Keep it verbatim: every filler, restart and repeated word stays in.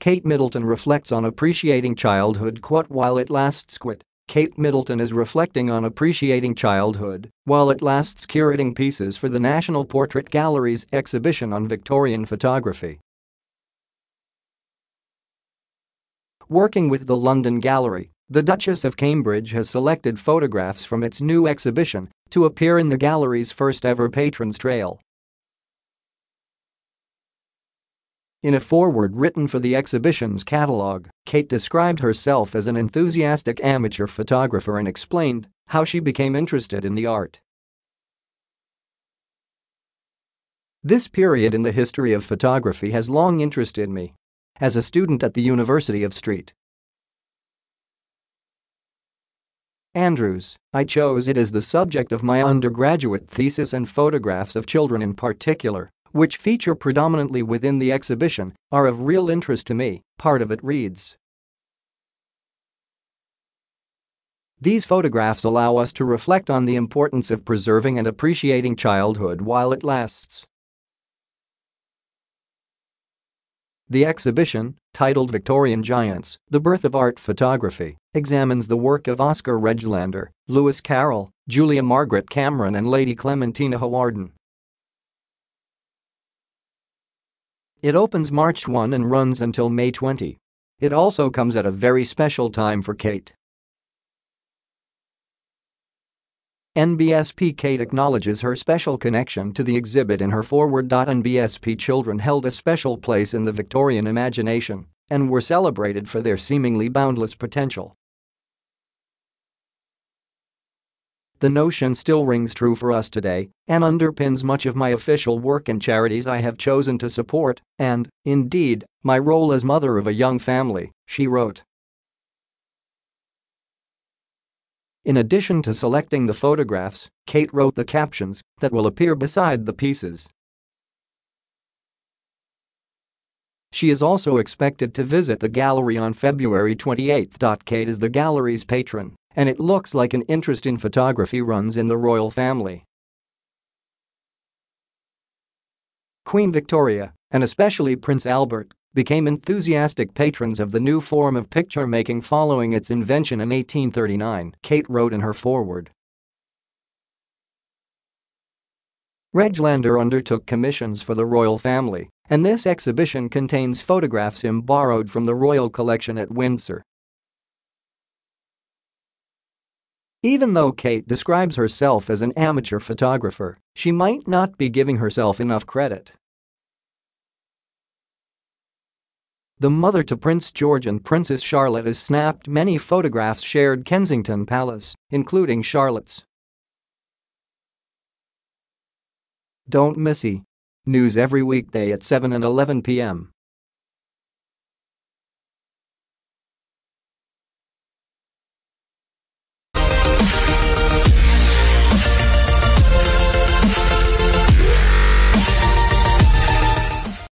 Kate Middleton reflects on appreciating childhood. Quote, while it lasts. Quit. Kate Middleton is reflecting on appreciating childhood while it lasts, curating pieces for the National Portrait Gallery's exhibition on Victorian photography. Working with the London Gallery, the Duchess of Cambridge has selected photographs from its new exhibition to appear in the gallery's first-ever patrons' trail. In a foreword written for the exhibition's catalogue, Kate described herself as an enthusiastic amateur photographer and explained how she became interested in the art. This period in the history of photography has long interested me. As a student at the University of Saint Andrews, I chose it as the subject of my undergraduate thesis, and photographs of children in particular, which feature predominantly within the exhibition, are of real interest to me. Part of it reads: these photographs allow us to reflect on the importance of preserving and appreciating childhood while it lasts. The exhibition, titled Victorian Giants: The Birth of Art Photography, examines the work of Oscar Rejlander, Lewis Carroll, Julia Margaret Cameron and Lady Clementina Hawarden. It opens March first and runs until May twentieth. It also comes at a very special time for Kate. N B S P Kate acknowledges her special connection to the exhibit in her foreword. N B S P children held a special place in the Victorian imagination and were celebrated for their seemingly boundless potential. The notion still rings true for us today and underpins much of my official work and charities I have chosen to support and, indeed, my role as mother of a young family, she wrote. In addition to selecting the photographs, Kate wrote the captions that will appear beside the pieces. She is also expected to visit the gallery on February twenty-eighth. Kate is the gallery's patron, and it looks like an interest in photography runs in the royal family. Queen Victoria, and especially Prince Albert, became enthusiastic patrons of the new form of picture-making following its invention in eighteen thirty-nine, Kate wrote in her foreword. Rejlander undertook commissions for the royal family, and this exhibition contains photographs him borrowed from the royal collection at Windsor. Even though Kate describes herself as an amateur photographer, she might not be giving herself enough credit. The mother to Prince George and Princess Charlotte has snapped many photographs shared Kensington Palace, including Charlotte's. Don't miss E! News every weekday at seven and eleven p m